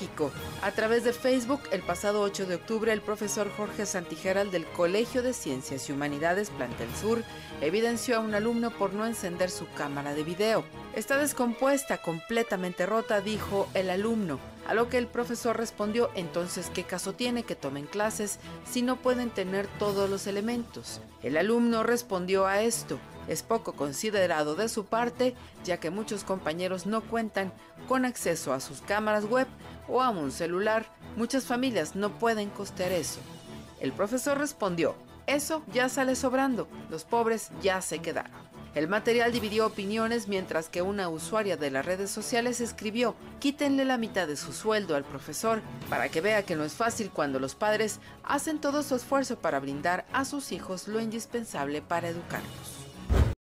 México. A través de Facebook, el pasado 8 de octubre, el profesor Jorge Santijeral del Colegio de Ciencias y Humanidades, Plantel Sur, evidenció a un alumno por no encender su cámara de video. Está descompuesta, completamente rota, dijo el alumno. A lo que el profesor respondió, entonces, ¿qué caso tiene que tomen clases si no pueden tener todos los elementos? El alumno respondió a esto. Es poco considerado de su parte, ya que muchos compañeros no cuentan con acceso a sus cámaras web o a un celular. Muchas familias no pueden costear eso. El profesor respondió, eso ya sale sobrando, los pobres ya se quedaron. El material dividió opiniones mientras que una usuaria de las redes sociales escribió, quítenle la mitad de su sueldo al profesor para que vea que no es fácil cuando los padres hacen todo su esfuerzo para brindar a sus hijos lo indispensable para educarlos.